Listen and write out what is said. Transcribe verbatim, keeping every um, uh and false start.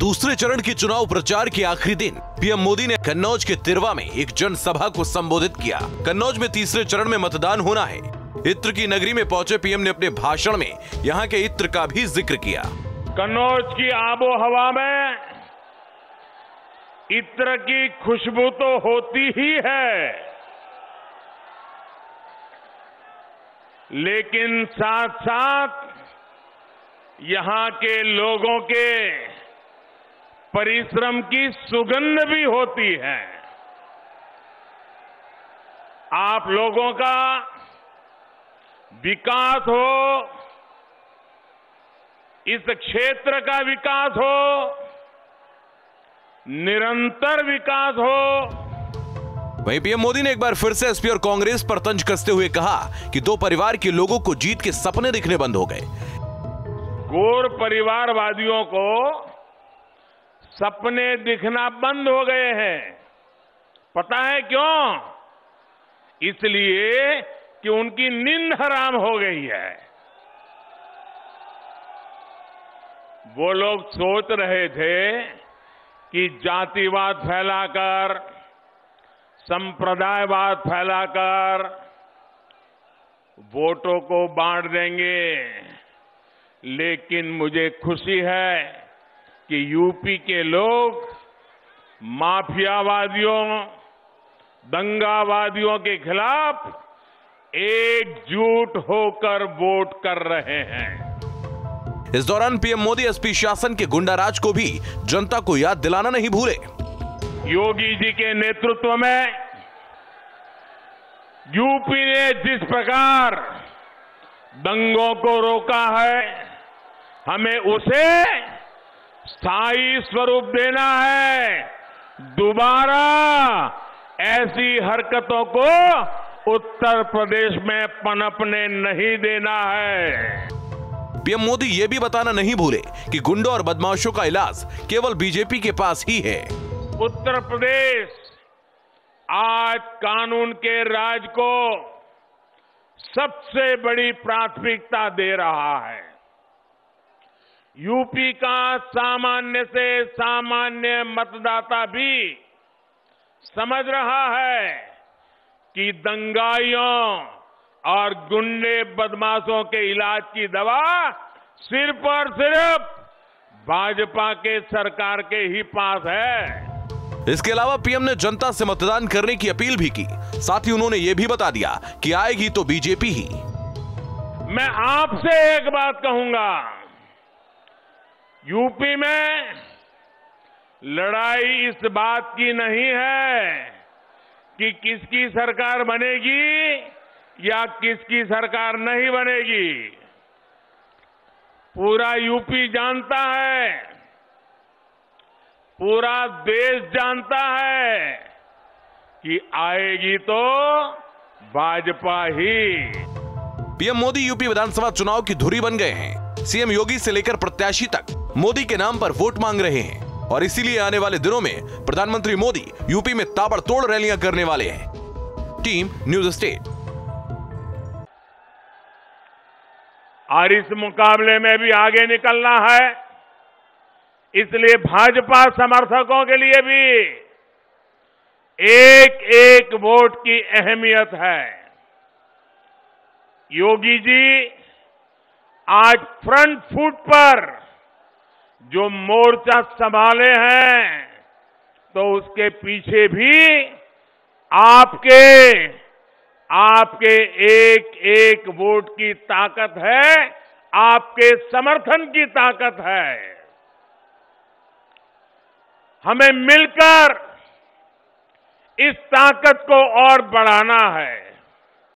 दूसरे चरण के चुनाव प्रचार के आखिरी दिन पीएम मोदी ने कन्नौज के तिरवा में एक जनसभा को संबोधित किया। कन्नौज में तीसरे चरण में मतदान होना है। इत्र की नगरी में पहुंचे पीएम ने अपने भाषण में यहाँ के इत्र का भी जिक्र किया। कन्नौज की आबो हवा में इत्र की खुशबू तो होती ही है, लेकिन साथ साथ यहाँ के लोगों के परिश्रम की सुगंध भी होती है। आप लोगों का विकास हो, इस क्षेत्र का विकास हो, निरंतर विकास हो। वहीं पीएम मोदी ने एक बार फिर से एसपी और कांग्रेस पर तंज कसते हुए कहा कि दो परिवार के लोगों को जीत के सपने दिखने बंद हो गए। गोर परिवारवादियों को सपने दिखना बंद हो गए हैं। पता है क्यों? इसलिए कि उनकी नींद हराम हो गई है। वो लोग सोच रहे थे कि जातिवाद फैलाकर, संप्रदायवाद फैलाकर वोटों को बांट देंगे, लेकिन मुझे खुशी है कि यूपी के लोग माफियावादियों, दंगावादियों के खिलाफ एकजुट होकर वोट कर रहे हैं। इस दौरान पीएम मोदी एसपी शासन के गुंडाराज को भी जनता को याद दिलाना नहीं भूले। योगी जी के नेतृत्व में यूपी ने जिस प्रकार दंगों को रोका है, हमें उसे स्थायी स्वरूप देना है। दोबारा ऐसी हरकतों को उत्तर प्रदेश में पनपने नहीं देना है। पीएम मोदी ये भी बताना नहीं भूले कि गुंडों और बदमाशों का इलाज केवल बीजेपी के पास ही है। उत्तर प्रदेश आज कानून के राज को सबसे बड़ी प्राथमिकता दे रहा है। यूपी का सामान्य से सामान्य मतदाता भी समझ रहा है कि दंगाइयों और गुंडे बदमाशों के इलाज की दवा सिर्फ और सिर्फ भाजपा के सरकार के ही पास है। इसके अलावा पीएम ने जनता से मतदान करने की अपील भी की। साथ ही उन्होंने ये भी बता दिया कि आएगी तो बीजेपी ही। मैं आपसे एक बात कहूंगा, यूपी में लड़ाई इस बात की नहीं है कि किसकी सरकार बनेगी या किसकी सरकार नहीं बनेगी। पूरा यूपी जानता है, पूरा देश जानता है कि आएगी तो भाजपा ही। पीएम मोदी यूपी विधानसभा चुनाव की धुरी बन गए हैं। सीएम योगी से लेकर प्रत्याशी तक मोदी के नाम पर वोट मांग रहे हैं और इसीलिए आने वाले दिनों में प्रधानमंत्री मोदी यूपी में ताबड़तोड़ रैलियां करने वाले हैं। Team news state. और इस मुकाबले में भी आगे निकलना है, इसलिए भाजपा समर्थकों के लिए भी एक एक वोट की अहमियत है। योगी जी आज फ्रंट फुट पर जो मोर्चा संभाले हैं, तो उसके पीछे भी आपके आपके एक एक वोट की ताकत है, आपके समर्थन की ताकत है। हमें मिलकर इस ताकत को और बढ़ाना है।